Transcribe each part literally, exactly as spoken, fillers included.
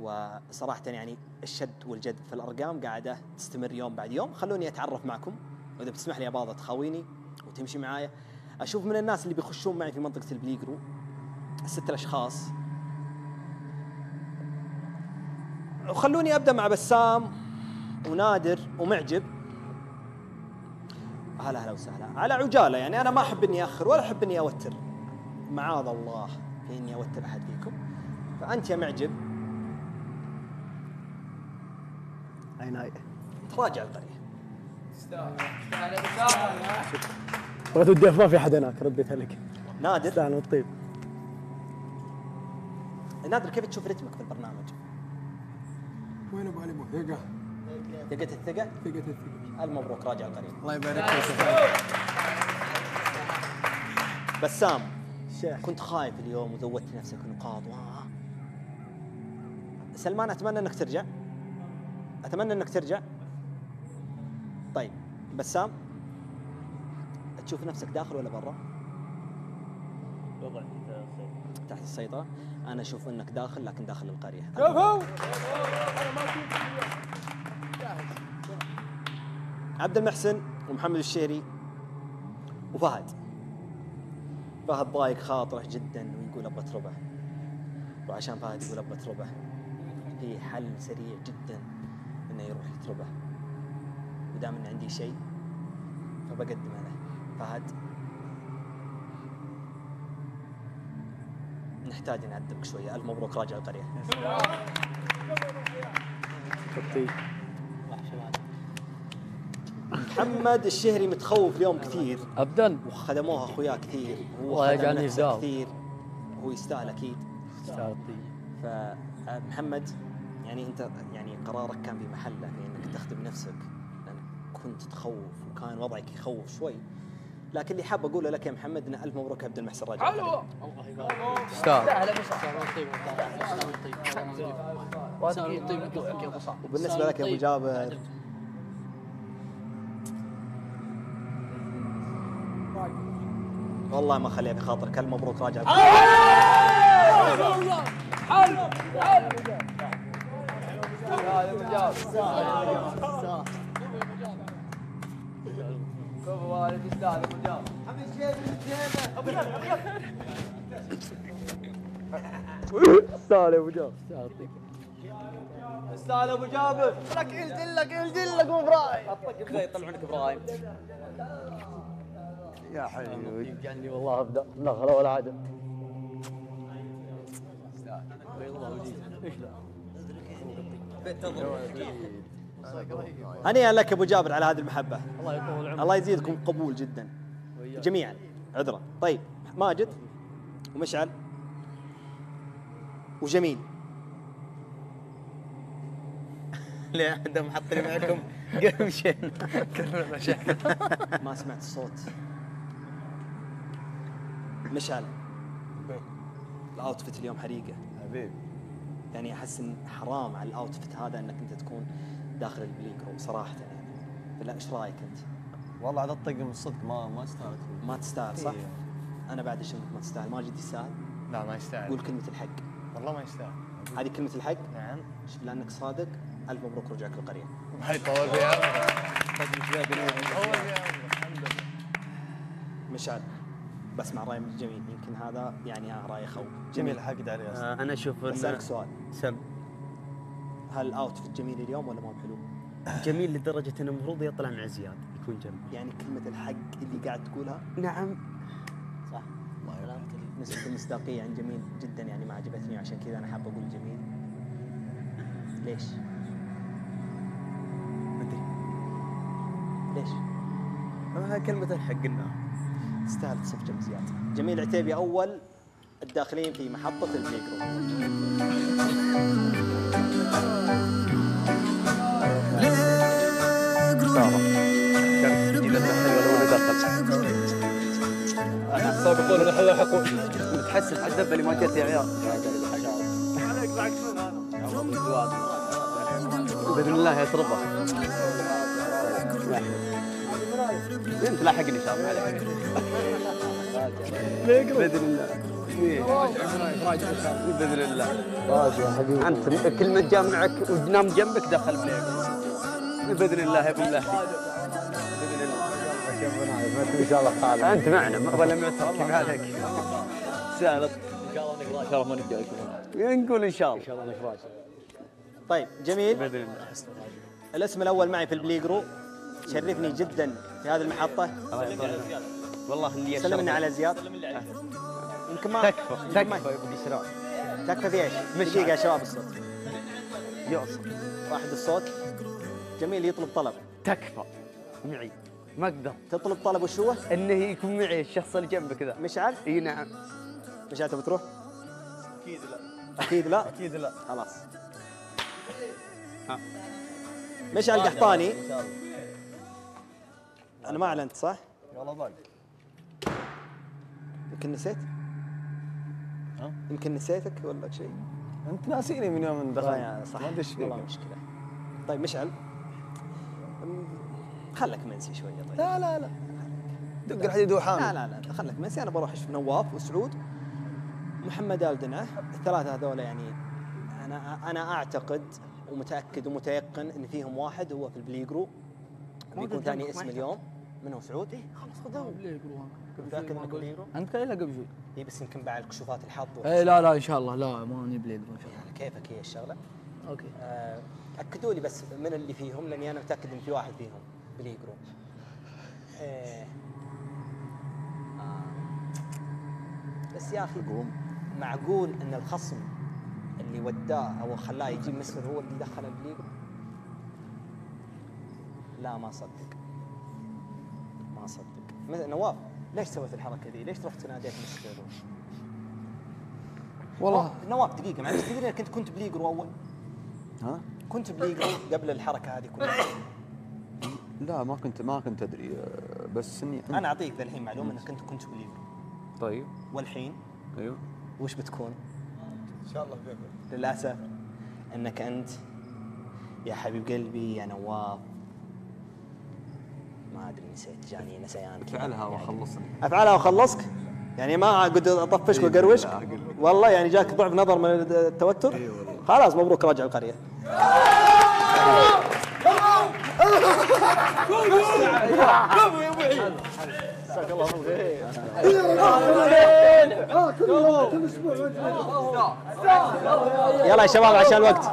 وصراحة يعني الشد والجذب في الأرقام قاعدة تستمر يوم بعد يوم. خلوني أتعرف معكم، وإذا بتسمح لي يا باضة تخويني وتمشي معايا. أشوف من الناس اللي بيخشون معي في منطقة البليقرو الستة أشخاص، وخلوني أبدأ مع بسام ونادر ومعجب. أهلا أهلا وسهلا على عجالة، يعني أنا ما أحب إني أخر ولا أحب إني أوتر، معاذ الله إني أوتر أحد فيكم. فأنت يا معجب عيناي تراجع القرية. تستاهل تستاهل تستاهل. الضيف ما في أحد هناك، رديت عليك. نادر تستاهل وتطيب. نادر كيف تشوف رتمك في البرنامج؟ وين أبو علي أبو ثقة؟ ثقة الثقة؟ ثقة الثقة. المبروك، راجع القرية. الله يبارك فيك. بسام شيخ، كنت خايف اليوم وزودت نفسك نقاط. سلمان أتمنى أنك ترجع، أتمنى أنك ترجع. طيب بسام، تشوف نفسك داخل ولا برا؟ وضع تحت السيطرة. أنا أشوف أنك داخل، لكن داخل القرية. عبد المحسن ومحمد الشهري وفهد. فهد ضايق خاطره جدا ويقول أبغى تربه، وعشان فهد يقول أبغى تربه في حل سريع جدا انه يروح يتربه، ودام ان عندي شيء فبقدمه له. فهد نحتاج نعذبك شويه. المبروك، راجع القريه. محمد الشهري متخوف اليوم كثير ابدا، وخدموها اخوياه كثير، هو خدم كثير وهو يستاهل اكيد. يستاهل. فمحمد يعني انت يعني قرارك كان بمحله، لانك يعني تخدم نفسك، لانك كنت تخوف وكان وضعك يخوف شوي. لكن اللي حاب اقوله لك يا محمد ان الف مبروك يا عبد المحسن، راجع. الله يبارك. تستاهل. وبالنسبه لك يا ابو جابر، والله ما خليها في خاطرك. الف مبروك، راجع. حلو حلو. استاهل ابو جابر، لك يلدلك يلدلك ابو ابراهيم. اطق بذا يطلعونك ابراهيم. يا حلو يجني والله ابدا، لا غلا ولا عدل. هنيئا لك ابو جابر على هذه المحبه، الله يطول عمرك، الله يزيدكم قبول جدا جميعا. عذرا. طيب ماجد ومشعل وجميل. ليه احد محطني معكم قمشين؟ ما سمعت الصوت. مشعل الاوتفيت اليوم حريقه حبيبي، يعني احس ان حرام على الاوتفيت هذا انك انت تكون داخل البليقرو صراحه. يعني بالله ايش رايك انت؟ والله على الطقم الصدق ما ما استاهلت. ما تستاهل صح؟ إيه. انا بعد اشوفك ما تستاهل. ماجد يستاهل؟ لا ما يستاهل. قول كلمه الحق. والله ما يستاهل. هذه كلمه الحق؟ نعم. شوف لانك صادق، الف مبروك رجعك القريه. الله يطول في عمرك. الحمد لله. مشعل بسمع راي من جميل، يمكن هذا يعني راي خوف. جميل حقد عليه اصلا. آه انا اشوف انه اسالك سؤال. سم هل الاوتفيت جميل اليوم ولا ما هو حلو؟ جميل لدرجه انه المفروض يطلع مع زياد يكون جميل. يعني كلمه الحق اللي قاعد تقولها؟ نعم صح. الله يبارك فيك. نسبه المصداقيه عن جميل جدا يعني ما عجبتني، عشان كذا انا حاب اقول جميل. ليش؟ ما ادري ليش؟ ما كلمه الحق انها تستاهل تصف جنب زياد. جميل عتيبي اول الداخلين في محطة البليقرو. احنا السابقون نحن اللاحقون. نتحسن على الدبه اللي ما جت يا عيال. باذن الله يتربى. انت لاحقني ان شاء الله عليك. باذن الله باذن الله. انت كل ما تجمعك ونام جنبك دخل بليك باذن الله بالله باذن الله ان شاء الله خالد انت معنا ولا معترك عليك سالت ان شاء الله انك راشد ان شاء الله ما نرجع لكم نقول ان شاء الله ان شاء الله انك راشد. طيب جميل باذن الله. الاسم الاول معي في البليقرو، شرفني جدا في هذه المحطه. الله يبارك والله اللي سلمنا على زياد. يمكن ما تكفى تكفى يا ابو قشران. تكفى في ايش؟ دقيقة يا شباب الصوت. يوصل واحد الصوت. جميل يطلب طلب. تكفى معي ما اقدر. تطلب طلب وش هو؟ انه يكون معي الشخص اللي جنبك ذا. مشعل؟ اي نعم. مشعل تبي تروح؟ اكيد لا. اكيد لا؟ اكيد لا. خلاص. ها. مشعل قحطاني. انا ما اعلنت صح؟ والله باقي. يمكن نسيت؟ ها؟ يمكن نسيتك ولا شيء؟ انت ناسيني من يوم دخلنا يعني صح؟ ما ادري ايش والله مشكلة. طيب مشعل خلك منسي شوية. طيب لا لا لا دق الحديد وحامي. لا لا لا خلك منسي، انا بروح اشوف نواف وسعود محمد آل دنعة، الثلاثة هذول يعني انا انا اعتقد ومتأكد ومتيقن ان فيهم واحد هو في البليقرو بيكون ثاني اسم اليوم. من هو سعود؟ ايه خلاص خذوه البليقرو. متأكد انك بليقرو؟ انت قايل له قبل. اي بس يمكن بعد الكشوفات الحظ. اي لا لا ان شاء الله لا ماني بليقرو ان شاء الله. يعني كيفك هي الشغله. اوكي. آه اكدوا لي بس من اللي فيهم لاني انا متاكد ان في واحد فيهم بليقرو. آه. بس يا اخي معقول ان الخصم اللي وداه او خلاه يجيب مصر هو اللي دخل البليقرو؟ لا ما صدق. ما صدق. نواف ليش سويت الحركه ذي؟ ليش رحت ناديت مستر؟ والله نواف دقيقه معلش، تدري انك انت كنت بليقرو اول؟ ها؟ كنت بليقرو قبل الحركه هذه كلها؟ لا ما كنت ما كنت ادري بس اني انا اعطيك ذا الحين معلومه انك انت كنت بليقرو. طيب والحين؟ ايوه وش بتكون؟ ان شاء الله بيقول للاسف انك انت يا حبيب قلبي يا نواف ما ادري نسيت جاني نسيان كذا. افعلها واخلصك. افعلها واخلصك؟ يعني ما اقعد اطفشك واقروشك؟ والله يعني جاك ضعف نظر من التوتر؟ اي والله. خلاص مبروك راجع القريه. يلا يا شباب عشان الوقت.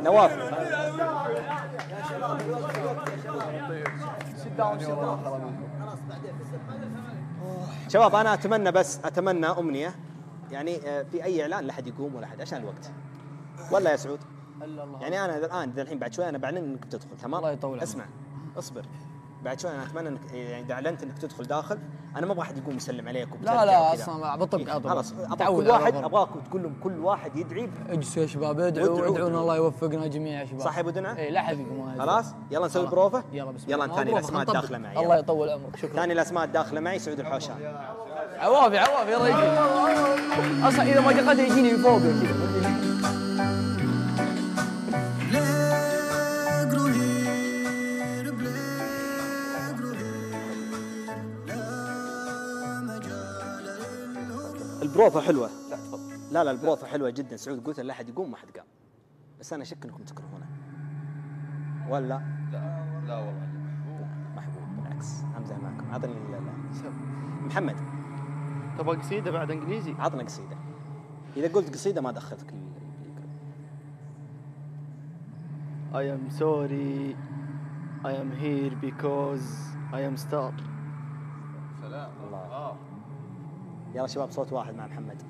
نواف شباب انا اتمنى بس اتمنى امنيه يعني في اي اعلان لا احد يقوم ولا احد عشان الوقت. ولا يا سعود؟ يعني انا الان الحين بعد شوي انا بعلن انك بتدخل تمام؟ الله يطول عمرك. اسمع اصبر بعد شوي انا اتمنى انك يعني اذا اعلنت انك تدخل داخل انا ما ابغى احد يقوم يسلم عليك. لا لا اصلا بطبق اطبق خلاص كل واحد ابغاكم تقول لهم كل واحد يدعي. اجلسوا يا شباب ادعوا ادعونا الله يوفقنا جميعا يا شباب. صح يا ابو دنعه؟ اي لا احد يقوم. خلاص يلا نسوي بروفه. يلا بسم الله. يلا ثاني الاسماء الداخله معي. الله يطول عمرك شكرا. ثاني الاسماء الداخله معي سعود الحوشان. عوافي عوافي يلا يجي اصلا اذا ما قدر يجيني من فوق كذا. البروفة حلوة. لا تفضل. لا لا البروفة حلوة جدا. سعود قلت لا احد يقوم ما حد قام. بس انا اشك انكم تكرهونه. ولا؟ لا لا والله محبوب بالعكس انا زي معكم. عطني محمد. تبغى قصيدة بعد انجليزي؟ عطنا قصيدة. إذا قلت قصيدة ما دخلتك. I am sorry I am here because I am star. سلام الله. يلا شباب صوت واحد مع محمد.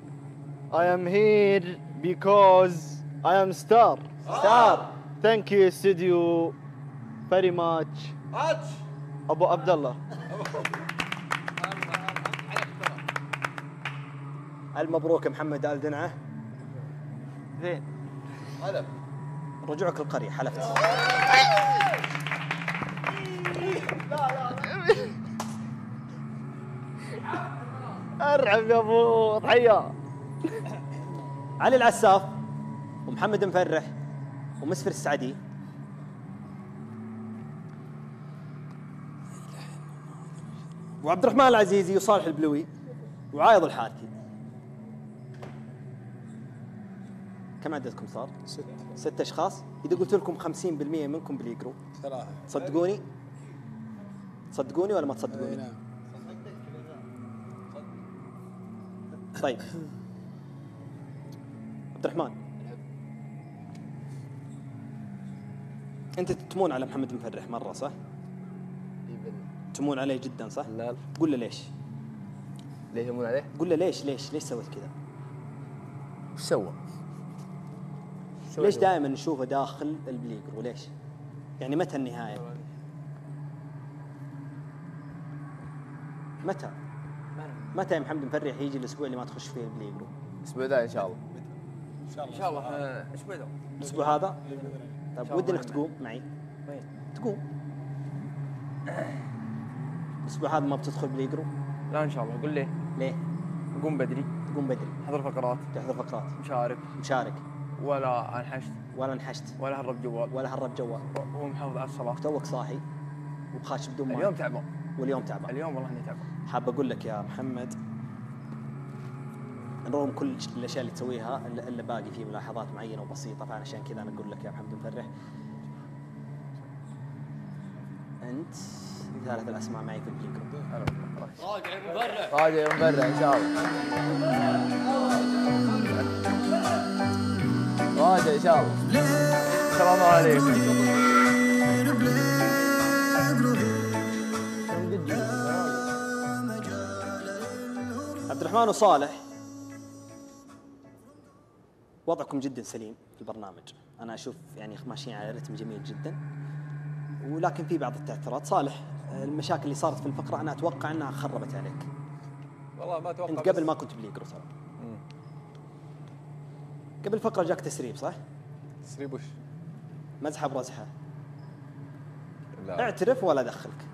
I am here because I am star. Star. Thank you studio very much. Much. أبو عبد الله. المبروك محمد آل دنعة. زين. هلا. رجوعك القرية حلفت. ارعب يا ابو ضحيه. علي العساف ومحمد مفرح ومسفر السعدي. وعبد الرحمن العزيزي وصالح البلوي وعايض الحارثي. كم عددكم صار؟ ستة. ستة أشخاص. إذا قلت لكم خمسين بالمئة منكم بليقرو ثلاثة، تصدقوني؟ تصدقوني ولا ما تصدقوني؟ نعم. طيب عبد الرحمن، أنت تتمون على محمد المفرح مرة صح؟ تمون عليه جدا صح؟ لا. قول له ليش؟ ليش يمون عليه؟ قول له ليش ليش ليش سويت كذا؟ وش سوى؟ ليش دائما نشوفه داخل البليقرو وليش؟ يعني متى النهاية؟ متى؟ متى يا محمد المفرح يجي الأسبوع اللي ما تخش فيه البليقرو؟ الأسبوع ذا إن شاء الله. إن شاء الله الأسبوع ذا. الأسبوع هذا؟ طيب ودي إنك تقوم معي. وين؟ تقوم. الأسبوع هذا ما بتدخل بليقرو؟ لا إن شاء الله. قل ليه؟ ليه؟ أقوم بدري. تقوم بدري. أحضر فقرات. تحضر فقرات. مشارك. مشارك. ولا انحشت ولا انحشت ولا هرب جوال ولا هرب جوال ومحافظ على الصلاه توك صاحي وبخاش بدون ماء. اليوم تعبان واليوم تعبان اليوم والله اني تعبان. حاب اقول لك يا محمد ان رغم كل الاشياء اللي تسويها الا باقي في ملاحظات معينه وبسيطه، فعشان كذا انا اقول لك يا محمد المفرح انت ثالث الاسماء معي في البليقرو. راجع يا مفرح، راجع يا مفرح ان شاء الله، راجع ان شاء الله. السلام عليكم. عبد الرحمن وصالح وضعكم جدا سليم في البرنامج، انا اشوف يعني ماشيين على رتم جميل جدا، ولكن في بعض التعثيرات. صالح، المشاكل اللي صارت في الفقره انا اتوقع انها خربت عليك. والله ما اتوقع. انت قبل ما كنت بليقرو صراحه. قبل فقرة جاك تسريب صح؟ تسريب وش؟ مزحة برزحة. لا اعترف ولا ادخلك.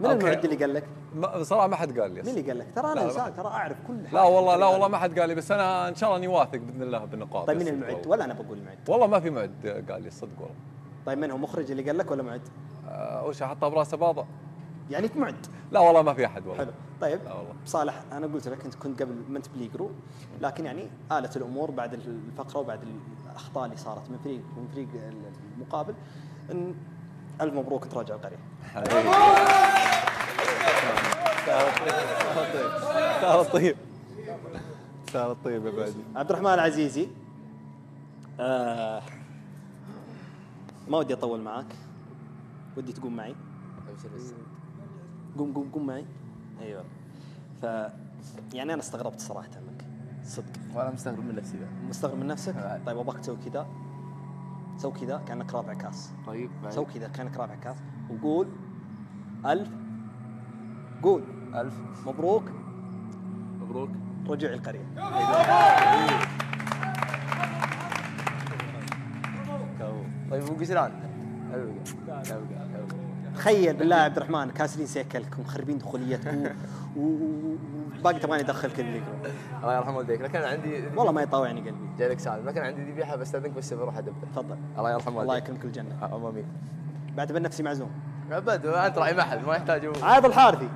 من المعد اللي قال لك؟ بصراحة ما حد قال لي. مين اللي قال لك؟ ترى انا انسان، ترى اعرف كل حاجة. لا والله لا والله ما حد قال لي، بس انا ان شاء الله اني واثق باذن الله بالنقاط. طيب من المعد؟ ولا انا بقول المعد. والله ما في معد قال لي الصدق والله. طيب من هو، مخرج اللي قال لك ولا معد؟ اول شيء حطها براسه باضة. يعني معد؟ لا والله ما في احد والله. حلو. طيب صالح، انا قلت لك انت كنت قبل ما انت بليقرو، لكن يعني آلت الامور بعد الفقره وبعد الاخطاء اللي صارت من فريق من فريق المقابل. ان الف مبروك، انت راجع القريه. حبيبي سهل الطيب، سهل الطيب يا بادي. عبد الرحمن العزيزي، آه ما ودي اطول معاك، ودي تقوم معي. قوم قوم قوم معي. ايوه. ف يعني انا استغربت صراحه منك صدق. وانا مستغرب من نفسي. مستغرب من نفسك؟ هاي. طيب ابغاك تسوي كذا، سوي كذا كانك رابع كاس. طيب سوي كذا كانك رابع كاس وقول الف، قول الف مبروك، مبروك رجوع القريه. طيب وقشران تخيل بالله عبد الرحمن كاسرين سيكلكم، مخربين دخوليتكم وباقي تبغاني ادخلك البليقرو. الله يرحم والديك، لكن عندي والله ما يطاوعني قلبي. جالك سالم، لكن عندي ذبيحه بستاذنك بس بروح ادبها. تفضل. الله يرحم والديك. الله يكرمك الجنه. امين. بعتبر نفسي معزوم. ابد انت راعي محل ما يحتاج. عايض الحارثي،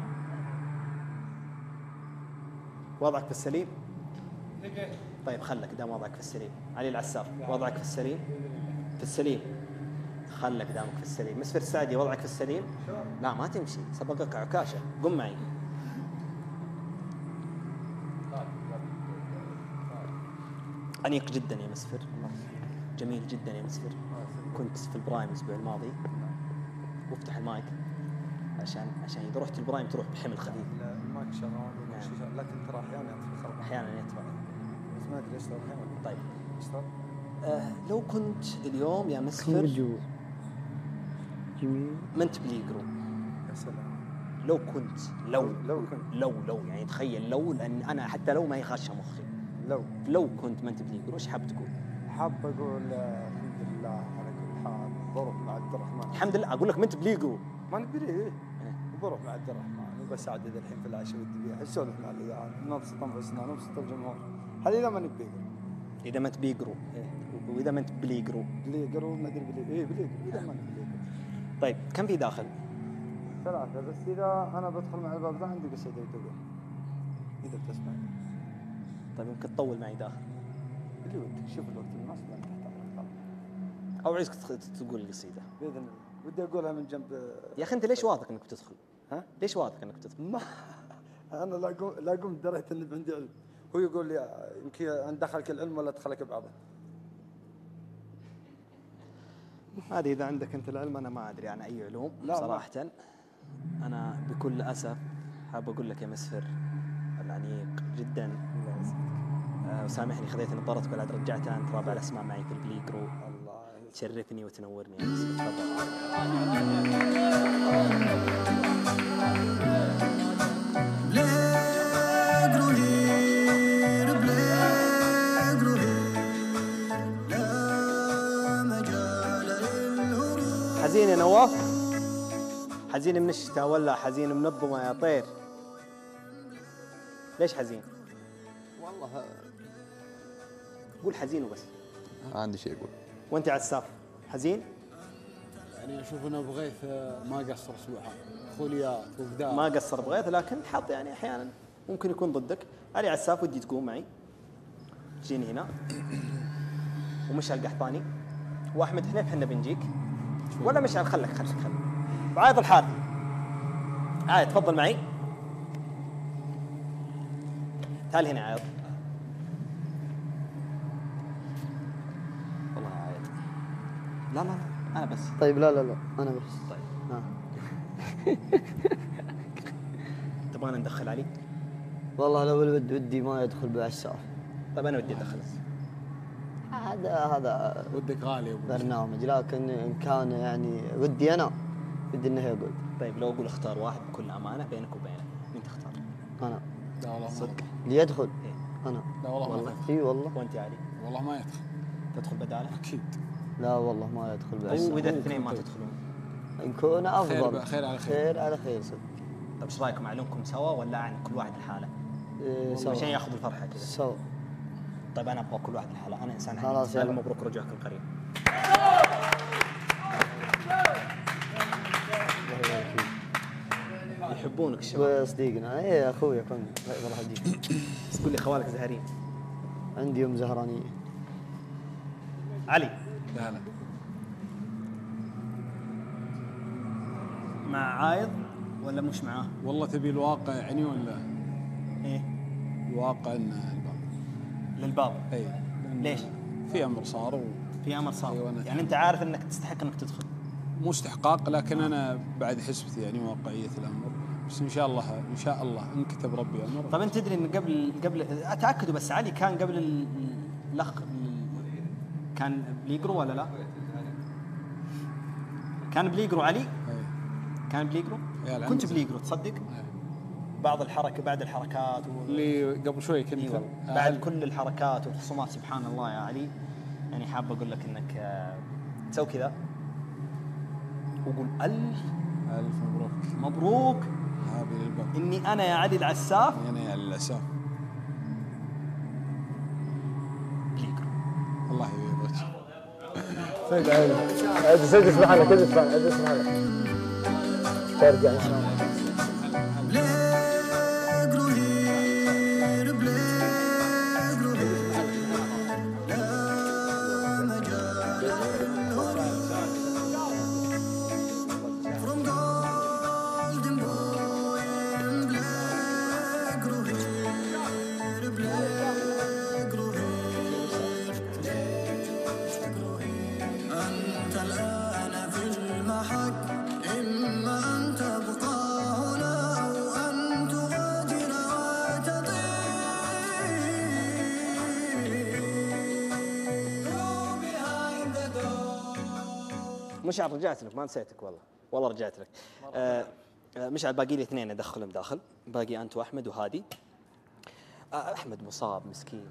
وضعك في السليم؟ طيب خلك دام وضعك في السليم. علي العسار، وضعك في السليم؟ في السليم. خلك دامك في السليم. مسفر السعدي، وضعك في السليم؟ لا ما تمشي، سبقك عكاشه. قم معي. انيق جدا يا مسفر، جميل جدا يا مسفر. كنت في البرايم الاسبوع الماضي، وافتح المايك عشان عشان اذا رحت البرايم تروح بحمل خفيف. المايك شغال لكن ترى احيانا يطفى، احيانا يطفى بس ما ادري ايش صار. طيب آه لو كنت اليوم يا مسفر ما انت بليقرو. يا سلام. لو كنت لو لو كنت لو لو يعني تخيل لو، لان انا حتى لو ما هي خاشة مخي. لو لو كنت ما انت بليقرو ايش حاب تقول؟ حاب اقول الحمد لله على كل حال، ظروف مع عبد الرحمن الحمد لله. اقول لك ما انت بليقرو ما انت بليقرو ظروف مع عبد الرحمن، وبساعده الحين في العشاء والذبيحه، نسولف مع الاذاعه، نبسط انفسنا، نبسط الجمهور. هذه اذا ما انت بليقرو. اذا ما انت بليقرو إيه؟ واذا ما انت بليقرو بليقرو ما ادري بليقرو اي بليقرو اذا ما انت بليقرو. طيب كم في داخل؟ ثلاثة، بس إذا أنا بدخل مع الباب ده عندي قصتين تقول إذا بتسمع. طيب يمكن تطول معي داخل اللي ودك، شوف الوقت المناسب أنا تحت أمرك. أو عايزك تقول القصيدة بإذن الله، ودي أقولها من جنب. يا أخي أنت ليش واثق أنك بتدخل؟ ها؟ ليش واثق أنك بتدخل؟ ما أنا لا أقوم لا أقوم بدرجة إني عندي علم، هو يقول لي يمكن أن دخلك العلم ولا دخلك بعضه. هذه إذا عندك أنت العلم، أنا ما أدري عن أي علوم صراحة. أنا بكل أسف حاب أقول لك يا مسفر العنيق جدا، أه وسامحني خذيت نظارتك بعد رجعتها أنت رابع الأسماء معي في البليقرو. الله تشرفني وتنورني يا مسفر، تفضل. حزين يا نواف، حزين من الشتاء ولا حزين من الظما يا طير؟ ليش حزين؟ والله قول حزين وبس. ما عندي شيء اقول. وانت عساف حزين؟ يعني اشوف ان بغيث ما قصر سوحه، خليات وفداء. ما قصر بغيث لكن حط يعني احيانا ممكن يكون ضدك. علي عساف ودي تقوم معي تجيني هنا، ومشعل القحطاني واحمد حنيف حنا بنجيك. ولا مشعل خلك خلك خلك وعايض الحارثي. عايض تفضل معي، تعال هنا عايض. والله يا عايض. لا لا لا انا بس. طيب لا لا لا انا بس. طيب ها تبغانا ندخل علي؟ والله لو الود ودي ما يدخل بعساف. طيب انا ودي ادخل. هذا هذا ودك غالي برنامج، لكن ان كان يعني ودي انا ودي انه يقول. طيب لو اقول اختار واحد بكل امانه بينك وبينه، مين تختار؟ انا. لا والله صدق اللي يدخل إيه؟ انا. لا والله, والله ما يدخل. اي والله. وانت يا علي؟ والله ما يدخل. تدخل بداله؟ اكيد. لا والله ما يدخل بداله. واذا الاثنين ما تدخلون؟ نكون افضل. خير على خير. خير على خير صدق. طيب ايش رايكم علومكم سوا ولا عن كل واحد لحاله؟ إيه سوا. عشان ياخذوا الفرحه كذا. سوا. طيب انا ابغى كل واحد الحالة، انا انسان خلاص. يلا مبروك رجوعك القريب. يحبونك الشباب صديقنا. اي يا اخوي كن الله يهديك. بس قول لي خوالك زهرين؟ عندي ام زهرانيه. علي لا لا مع عايض ولا مش معاه؟ والله تبي الواقع يعني ولا ايه؟ الواقع انه للباب. اي ليش؟ في امر صار و... في امر صار. أيوة يعني انت عارف انك تستحق انك تدخل. مو استحقاق لكن آه. انا بعد حسبتي يعني واقعيه الامر، بس ان شاء الله ان شاء الله ان كتب ربي امر. طب انت تدري ان قبل قبل اتاكدوا بس علي كان قبل الاخ كان بليقرو ولا لا؟ كان بليقرو علي؟ أي. كان بليقرو؟ كنت بليقرو تصدق؟ أي. بعض الحركه بعد الحركات و... اللي قبل شوي كنت أيوة. بعد كل الحركات والخصومات سبحان الله يا علي، يعني حاب اقول لك انك تسوي كذا وقول الف الف مبروك. مبروك اني انا يا علي العساف. انا يا علي العساف بليقرو. الله يبارك فيك. عيد زيد اسمعنا كذا اسمعنا ترجع ان شاء الله. مشعل رجعت لك، ما نسيتك والله، والله رجعت لك. آه مشعل باقي لي اثنين ادخلهم داخل، باقي انت واحمد وهادي. آه احمد مصاب مسكين،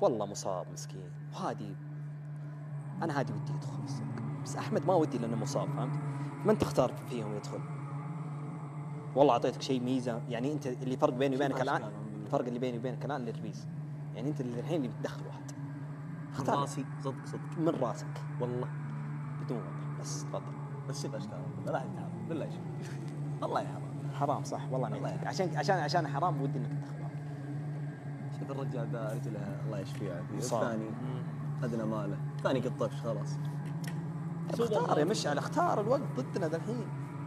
والله مصاب مسكين، وهادي انا هادي ودي يدخل الصدق، بس احمد ما ودي لانه مصاب، فهمت؟ من تختار فيهم يدخل؟ والله اعطيتك شيء ميزه، يعني انت اللي فرق بيني وبينك الان، الفرق اللي بيني وبينك الان التربيز، يعني انت اللي الحين اللي بتدخل واحد. اختار من راسي صدق صدق من راسك والله بدون بس تفضل. بس شوف اشكالك، لا احد يتعب بالله. شوف والله يا حرام حرام صح والله ميتك. عشان عشان عشان حرام ودي انك تخبر. شوف الرجال ذا رجله الله يشفيه عافيه، الثاني ادنى ماله، الثاني قطفش خلاص. اختار يا مشعل، اختار الوقت ضدنا ذا الحين.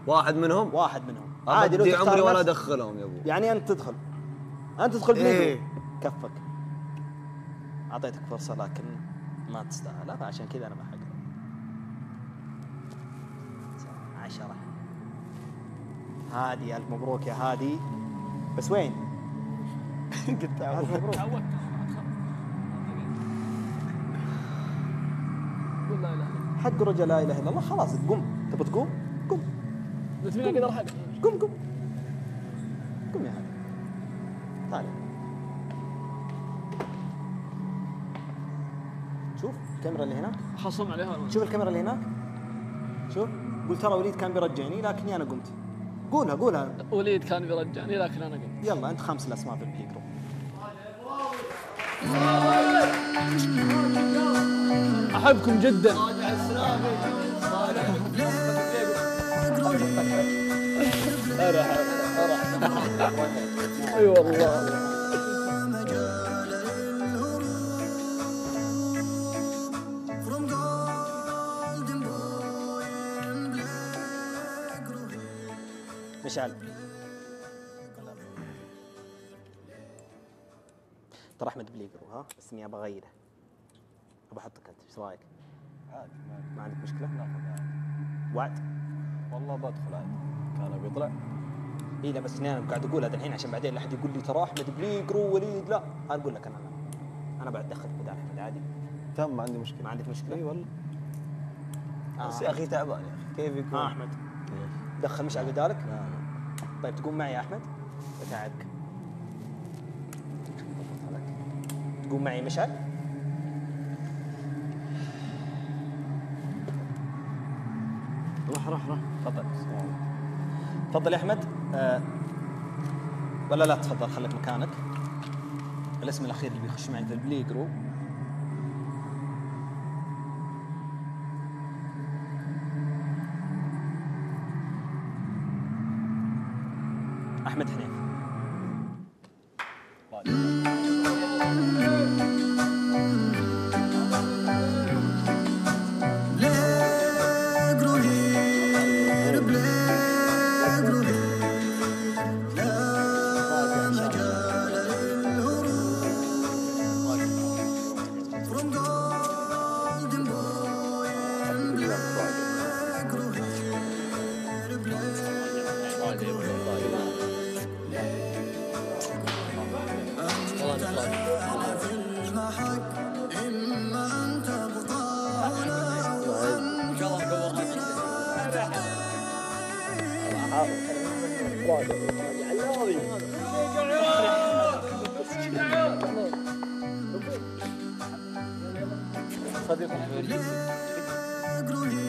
واحد منهم واحد منهم عادي لو تختار عمري ولا ادخلهم يا ابو. يعني انت تدخل انت تدخل بنيتك. إيه. كفك، اعطيتك فرصه لكن ما تستاهل، فعشان كذا انا ما حقرب. عشرة هادي، الف مبروك يا هادي. بس وين؟ قلت الف مبروك. قول لا اله الا الله حق الرجل، لا اله الا الله. خلاص تقوم، تبغى تقوم؟ قم. قلت مين اقدر احقق؟ قم قم قم يا هادي، تعال شوف الكاميرا اللي هناك، خصم عليها. شوف الكاميرا اللي هناك، شوف. قلت ترى وليد كان بيرجعني لكني انا قمت. قولها قولها، وليد كان بيرجعني لكن انا قمت. يلا انت خمس الاسماء في البليقرو. احبكم جدا. اي والله. مشعل ترى احمد بليقرو، ها بس اني ابغى اغيره، ابغى احطك انت، ايش رايك؟ عادي ما عندك مشكله؟ ناخذ عادي. وعد؟ والله بدخل عادي. كان بيطلع؟ اي لا بس انا قاعد اقولها الحين عشان بعدين لا احد يقول لي ترى احمد بليقرو وليد. لا انا اقول لك، انا انا بعد ادخلك بدال احمد عادي. تم ما عندي مشكله. ما عندك مشكله؟ اي والله. آه. بس يا اخي تعبان يا اخي، كيف يكون؟ اه احمد دخل مشعل بدالك؟ لا لا. طيب تقوم معي يا احمد؟ بتعبك. تقوم معي مشعل؟ روح روح روح. تفضل تفضل يا احمد. أه ولا لا تفضل، خليك مكانك. الاسم الاخير اللي بيخش معي في البليقرو احمد حنيف. صديقي